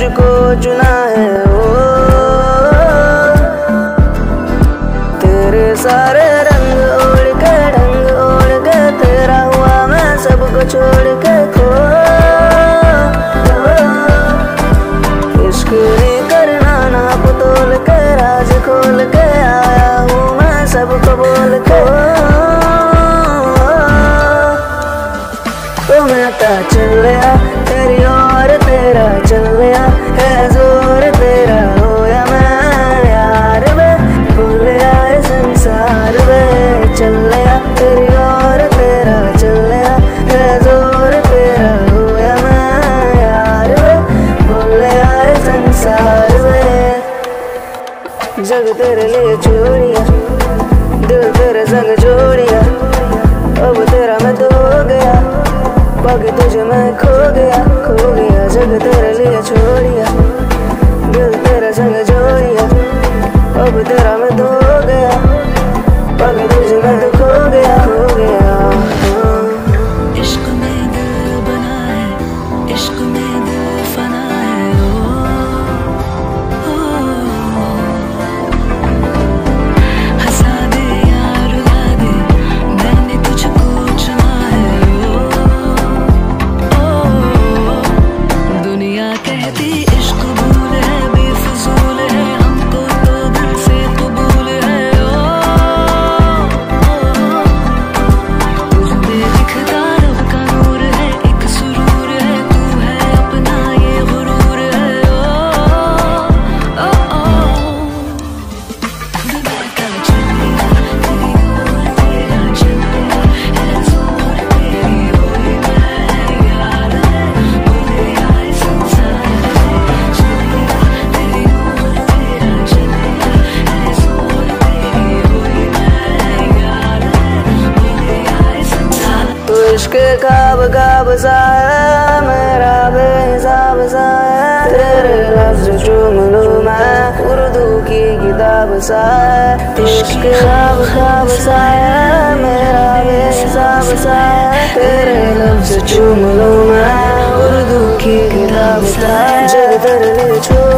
तुझको चुना है ओ, तेरे सारे रंग उड़ के ढंग उड़ के तेरा हुआ मैं सबको छोड़ के खो। इश्क़ नहीं करना ना बतोल के राज खोल के आया हूँ मैं सबको बोल के। तो मैं ता चल गया तेरी और तेरा चल गया है जोर तेरा होया मैं यार में भूल गया संसार में। चल गया तेरी और तेरा चल गया है जोर तेरा होया मैं यार में भूल गया संसार में। जग तेरे लिए चोरिया दिल तेरे संग जोड़िया अब तेरा मैं तो हो गया बाकी तुझे मैं खो गया जग तेरे लिए छोड़िया दिल तेरे संग जोड़िया अब तेरा मैं तो हो गया बाकी तुझे मैं तो खो गया इश्क में दिल बना है इश्क में दिल फना है ओ, ओ। हंसा दे या रुला दे मैंने तुझको चुना है कहती इश्क भूल है बेफिजूल है हमको तो दिल से कबूल है ओ। तुझे दिखता रब का नूर है एक सुरूर है तू है अपना ये गुरूर है ओ, ओ, ओ। इश्क़ काब काब सा है मेरा बेहिसाब सा है तेरे लफ्ज़ चूम लूँ मैं उर्दू की किताब सा है। इश्क़ काब काब सा है मेरा बेहिसाब सा है तेरे लफ्ज़ चूम लूँ मैं उर्दू की किताब सा है। जब तेरे लिए